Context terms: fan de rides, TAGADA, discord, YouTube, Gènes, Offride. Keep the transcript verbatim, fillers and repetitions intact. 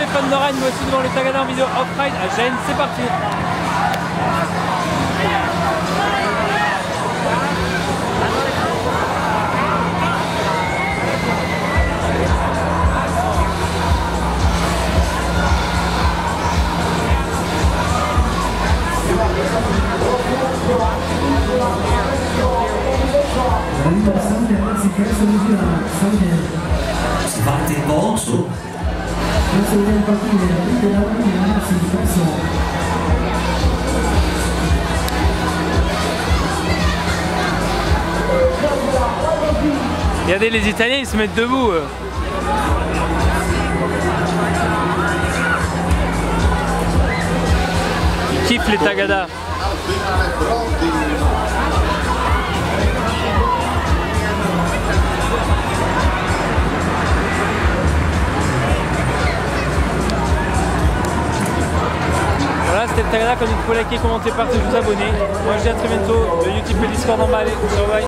les fans de rides, mais aussi devant les Tagada en vidéo off-ride à Gènes. C'est parti. Fate poco. Regardez les Italiens, ils se mettent debout. Euh. Ils kiffent les Tagada. Voilà, c'était le Tagada. Comme vous pouvez liker, commenter, partager, vous abonner. Moi je vous dis à très bientôt. Le YouTube et Discord en bas, allez, bye.